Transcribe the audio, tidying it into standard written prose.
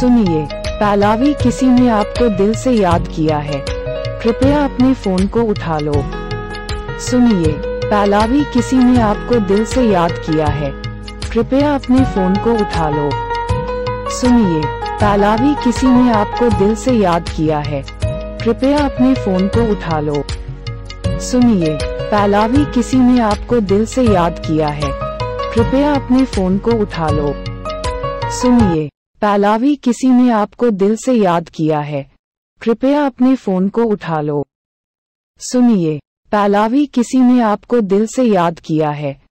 सुनिए, पल्लवी किसी ने आपको दिल से याद किया है, कृपया अपने फोन को उठा लो। सुनिए, पल्लवी किसी ने आपको दिल से याद किया है, कृपया अपने फोन को उठा लो। सुनिए, पल्लवी किसी ने आपको दिल से याद किया है, कृपया अपने फोन को उठा लो। सुनिए, पल्लवी किसी ने आपको दिल से याद किया है, कृपया अपने फोन को उठा लो। सुनिए, पल्लवी किसी ने आपको दिल से याद किया है, कृपया अपने फोन को उठा लो। सुनिए, पल्लवी किसी ने आपको दिल से याद किया है,